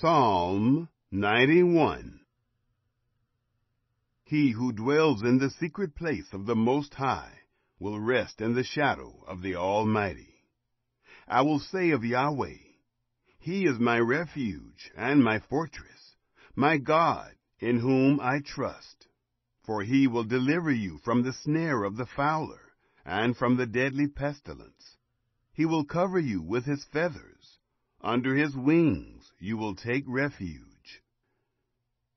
Psalm 91. He who dwells in the secret place of the Most High will rest in the shadow of the Almighty. I will say of Yahweh, He is my refuge and my fortress, my God in whom I trust. For he will deliver you from the snare of the fowler and from the deadly pestilence. He will cover you with his feathers. Under his wings you will take refuge.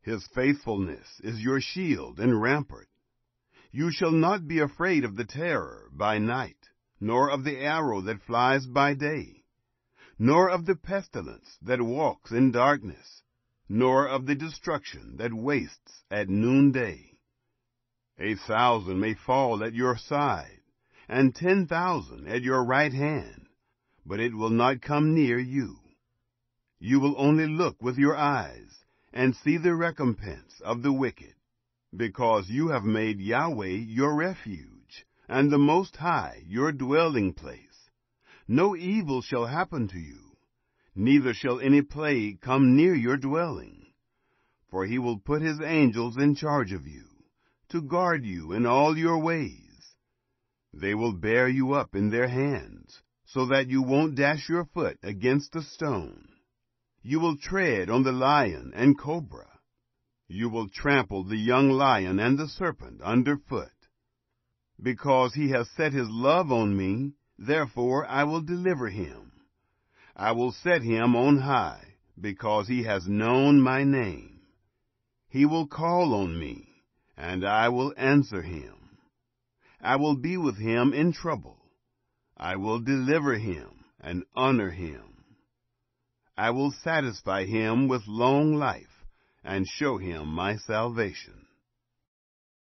His faithfulness is your shield and rampart. You shall not be afraid of the terror by night, nor of the arrow that flies by day, nor of the pestilence that walks in darkness, nor of the destruction that wastes at noonday. 1,000 may fall at your side, and 10,000 at your right hand, but it will not come near you. You will only look with your eyes, and see the recompense of the wicked, because you have made Yahweh your refuge, and the Most High your dwelling place. No evil shall happen to you, neither shall any plague come near your dwelling. For he will put his angels in charge of you, to guard you in all your ways. They will bear you up in their hands, so that you won't dash your foot against a stone. You will tread on the lion and cobra. You will trample the young lion and the serpent underfoot. Because he has set his love on me, therefore I will deliver him. I will set him on high, because he has known my name. He will call on me, and I will answer him. I will be with him in trouble. I will deliver him and honor him. I will satisfy him with long life and show him my salvation.